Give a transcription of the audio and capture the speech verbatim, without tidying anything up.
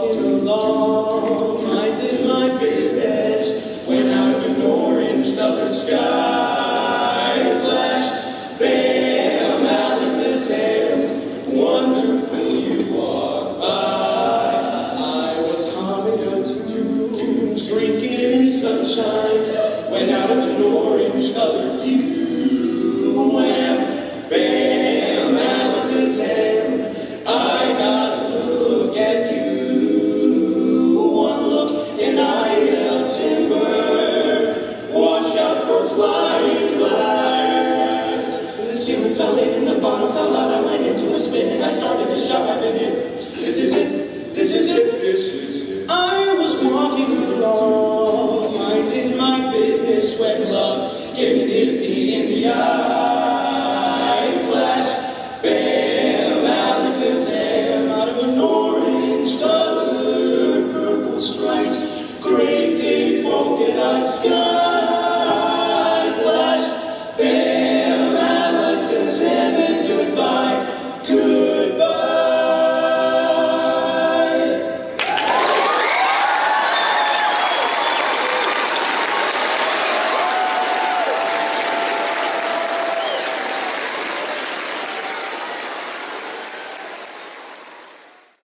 walking along, minding my business, when out of an orange colored sky flashed, bam, Malika's hand, wonderful you walked by. I was humming to you, drinking in sunshine, when out of an orange colored view, wham, bam, Malika's hand, I got at you, one look and I am timber. Watch out for flying flags. The ceiling fell in and the bottom fell out. I went into a spin and I started to shout. I've been in. This is it. This is it. This is it. I was walking along, minding my business when love came and hit me in the eye.